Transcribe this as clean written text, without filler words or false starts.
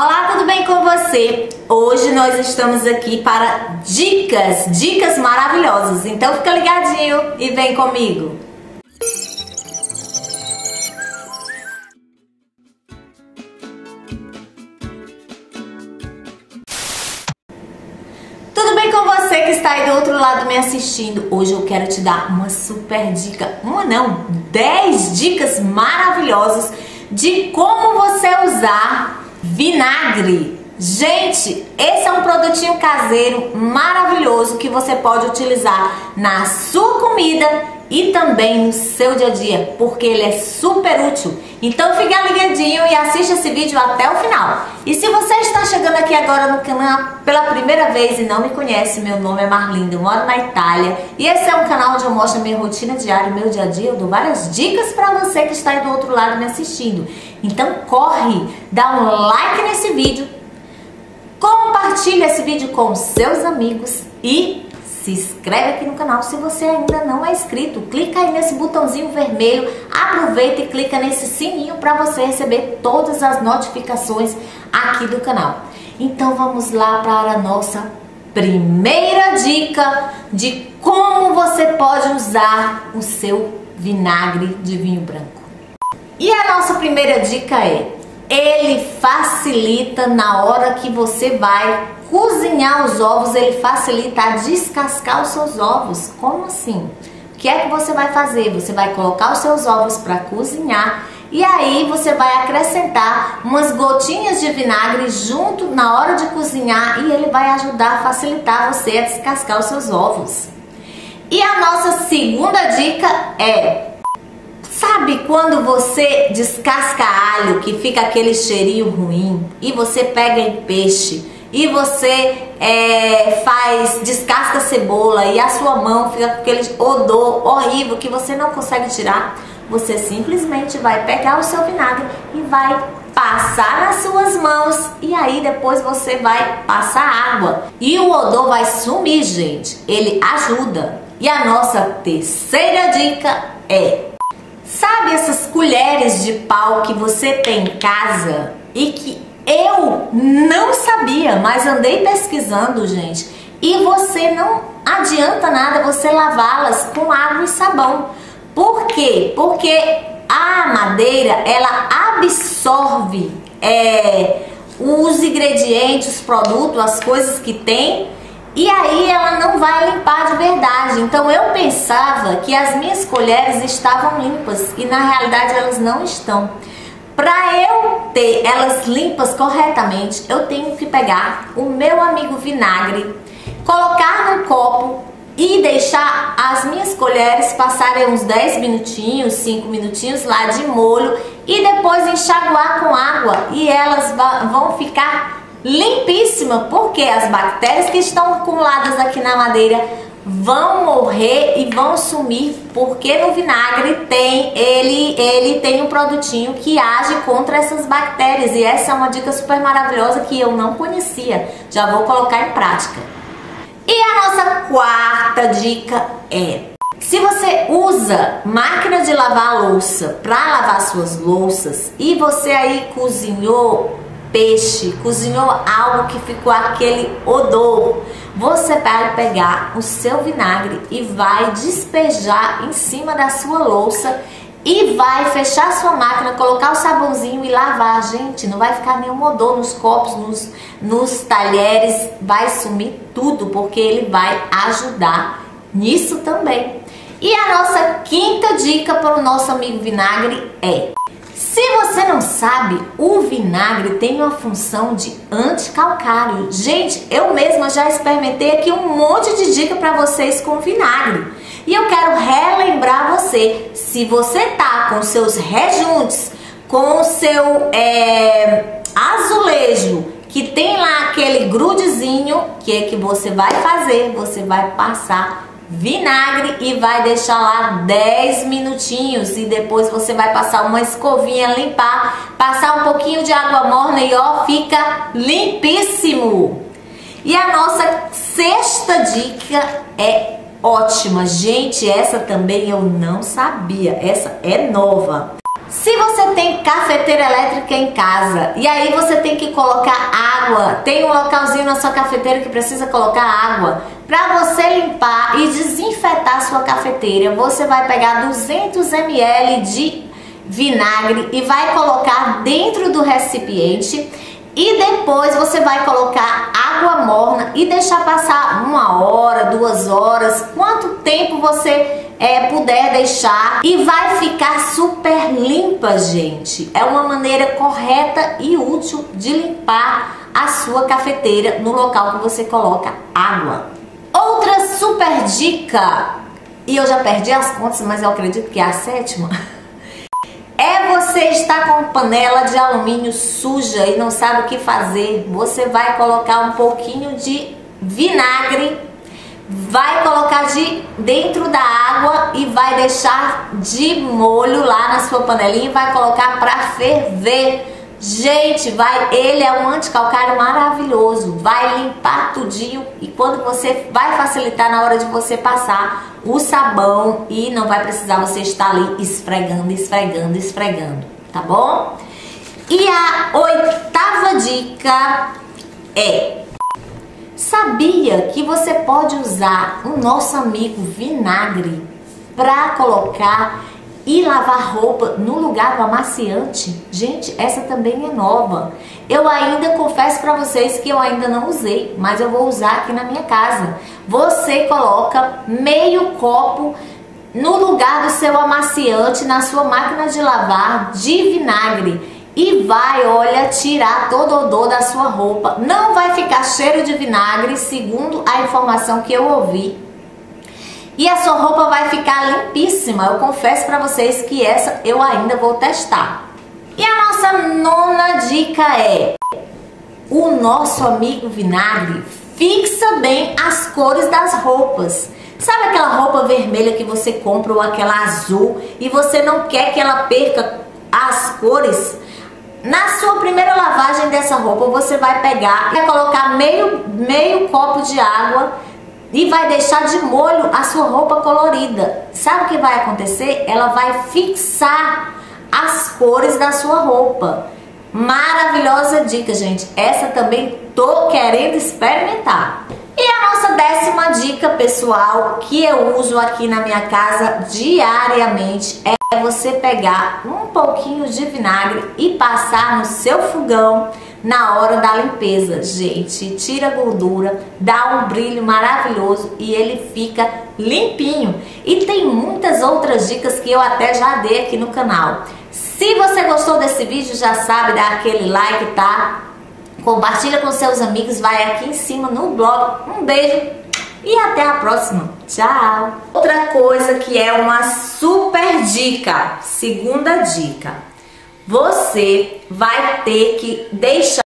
Olá, tudo bem com você? Hoje nós estamos aqui para dicas maravilhosas. Então fica ligadinho e vem comigo. Tudo bem com você que está aí do outro lado me assistindo? Hoje eu quero te dar uma super dica, 10 dicas maravilhosas de como você usar vinagre. Gente, esse é um produtinho caseiro maravilhoso que você pode utilizar na sua comida e também no seu dia a dia, porque ele é super útil. Então fica ligadinho e assista esse vídeo até o final. E se você está chegando aqui agora no canal pela primeira vez e não me conhece, meu nome é Marlinda, eu moro na Itália e esse é um canal onde eu mostro a minha rotina diária, meu dia a dia, eu dou várias dicas para você que está aí do outro lado me assistindo. Então corre, dá um like nesse vídeo, compartilha esse vídeo com seus amigos e se inscreve aqui no canal se você ainda não é inscrito. Clica aí nesse botãozinho vermelho, aproveita e clica nesse sininho para você receber todas as notificações aqui do canal. Então vamos lá para a nossa primeira dica de como você pode usar o seu vinagre de vinho branco. E a nossa primeira dica é: ele facilita na hora que você vai cozinhar os ovos, ele facilita a descascar os seus ovos. Como assim? O que é que você vai fazer? Você vai colocar os seus ovos para cozinhar e aí você vai acrescentar umas gotinhas de vinagre junto na hora de cozinhar e ele vai ajudar a facilitar você a descascar os seus ovos. E a nossa segunda dica é: sabe quando você descasca alho, que fica aquele cheirinho ruim, e você pega em peixe, e você descasca cebola, e a sua mão fica com aquele odor horrível que você não consegue tirar? Você simplesmente vai pegar o seu vinagre e vai passar nas suas mãos, e aí depois você vai passar água. E o odor vai sumir, gente. Ele ajuda. E a nossa terceira dica é: sabe essas colheres de pau que você tem em casa e que eu não sabia, mas andei pesquisando, gente, e você não adianta nada você lavá-las com água e sabão. Por quê? Porque a madeira, ela absorve os ingredientes, os produtos, as coisas que tem, e aí ela não vai limpar de verdade. Então eu pensava que as minhas colheres estavam limpas e na realidade elas não estão. Para eu ter elas limpas corretamente, eu tenho que pegar o meu amigo vinagre, colocar no copo e deixar as minhas colheres passarem uns 10 minutinhos, 5 minutinhos lá de molho e depois enxaguar com água e elas vão ficar limpíssima, porque as bactérias que estão acumuladas aqui na madeira vão morrer e vão sumir, porque no vinagre tem ele tem um produtinho que age contra essas bactérias e essa é uma dica super maravilhosa que eu não conhecia, já vou colocar em prática. E a nossa quarta dica é: se você usa máquina de lavar louça para lavar suas louças e você aí cozinhou peixe, cozinhou algo que ficou aquele odor, você vai pegar o seu vinagre e vai despejar em cima da sua louça e vai fechar a sua máquina, colocar o sabãozinho e lavar. Gente, não vai ficar nenhum odor nos copos, nos talheres, vai sumir tudo, porque ele vai ajudar nisso também. E a nossa quinta dica para o nosso amigo vinagre é: se você não sabe, o vinagre tem uma função de anticalcário. Gente, eu mesma já experimentei aqui um monte de dica para vocês com vinagre. E eu quero relembrar você, se você tá com seus rejuntes, com o seu azulejo, que tem lá aquele grudezinho, que é que você vai fazer? Você vai passar vinagre e vai deixar lá 10 minutinhos e depois você vai passar uma escovinha, limpar, passar um pouquinho de água morna e ó, fica limpíssimo. E a nossa sexta dica é ótima, gente, essa também eu não sabia, essa é nova. Se você tem cafeteira elétrica em casa e aí você tem que colocar água, tem um localzinho na sua cafeteira que precisa colocar água, para você limpar e desinfetar a sua cafeteira, você vai pegar 200 ml de vinagre e vai colocar dentro do recipiente e depois você vai colocar água morna e deixar passar 1 hora, 2 horas, quanto tempo você puder deixar, e vai ficar super limpa, gente. É uma maneira correta e útil de limpar a sua cafeteira no local que você coloca água. Outra super dica, e eu já perdi as contas, mas eu acredito que é a 7ª, é você estar com panela de alumínio suja e não sabe o que fazer. Você vai colocar um pouquinho de vinagre, vai colocar de dentro da água e vai deixar de molho lá na sua panelinha e vai colocar para ferver. Gente, ele é um anticalcário maravilhoso, vai limpar tudinho e quando você vai facilitar na hora de você passar o sabão e não vai precisar você estar ali esfregando, esfregando, esfregando, tá bom? E a 8ª dica é: sabia que você pode usar o nosso amigo vinagre para colocar e lavar roupa no lugar do amaciante? Gente, essa também é nova. Eu ainda confesso para vocês que eu ainda não usei, mas eu vou usar aqui na minha casa. Você coloca meio copo no lugar do seu amaciante na sua máquina de lavar de vinagre. E vai, olha, tirar todo o odor da sua roupa. Não vai ficar cheiro de vinagre, segundo a informação que eu ouvi. E a sua roupa vai ficar limpíssima. Eu confesso pra vocês que essa eu ainda vou testar. E a nossa 9ª dica é: o nosso amigo vinagre fixa bem as cores das roupas. Sabe aquela roupa vermelha que você compra ou aquela azul e você não quer que ela perca as cores? Na sua primeira lavagem dessa roupa, você vai pegar e vai colocar meio copo de água e vai deixar de molho a sua roupa colorida. Sabe o que vai acontecer? Ela vai fixar as cores da sua roupa. Maravilhosa dica, gente. Essa também tô querendo experimentar. E a nossa 10ª dica, pessoal, que eu uso aqui na minha casa diariamente é você pegar um pouquinho de vinagre e passar no seu fogão na hora da limpeza. Gente, tira a gordura, dá um brilho maravilhoso e ele fica limpinho. E tem muitas outras dicas que eu até já dei aqui no canal. Se você gostou desse vídeo, já sabe, dá aquele like, tá? Compartilha com seus amigos, vai aqui em cima no blog. Um beijo e até a próxima. Tchau! Outra coisa que é uma super dica, 2ª dica. Você vai ter que deixar